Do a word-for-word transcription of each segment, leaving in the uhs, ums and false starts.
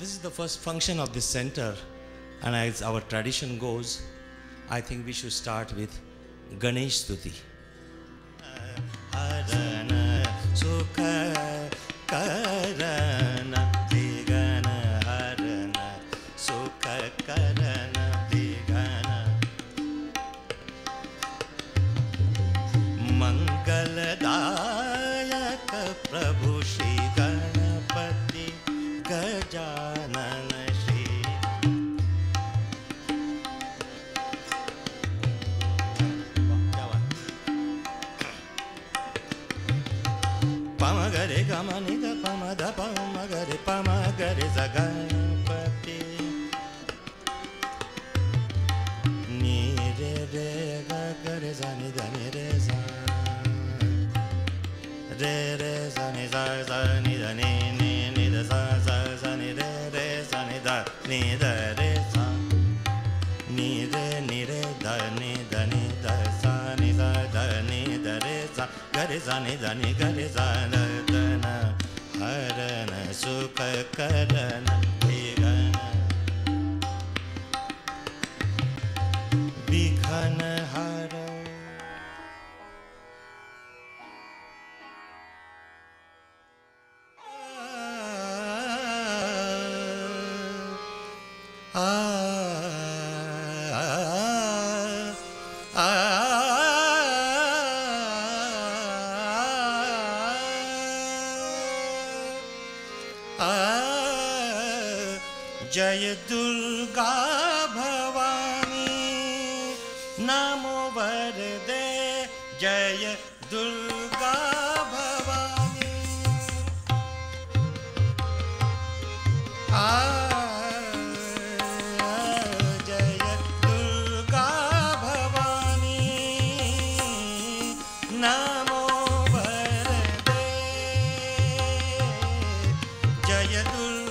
This is the first function of this center, and as our tradition goes, I think we should start with Ganesh Stuti. Mangaladayaka Prabhu Shri Ganapati Gajanana Shri Pamagare Gamanita Pamada Pamagare Pamagare Zaganapati Nire Re Gagare Zanidani Re Zan Re re sa ni sa sa ni da ni ni ni da sa sa sa ni re re sa ni da ni da re sa ni re ni re da ni da ni da sa ni da da ni da re sa ga re sa ni da ni ga re sa da da na hara na sukha kara na bhiga na bhikhana hara. Jaya Durga Bhavani Namo Varde Jaya Durga Bhavani ah, Jaya Durga Bhavani Namo Varde Jaya Durga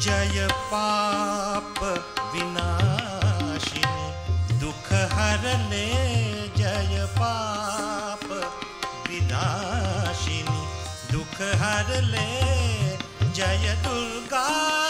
Jaya Paap Vinashini Dukha Harane Jaya Paap Vinashini Dukha Harane Jaya Durga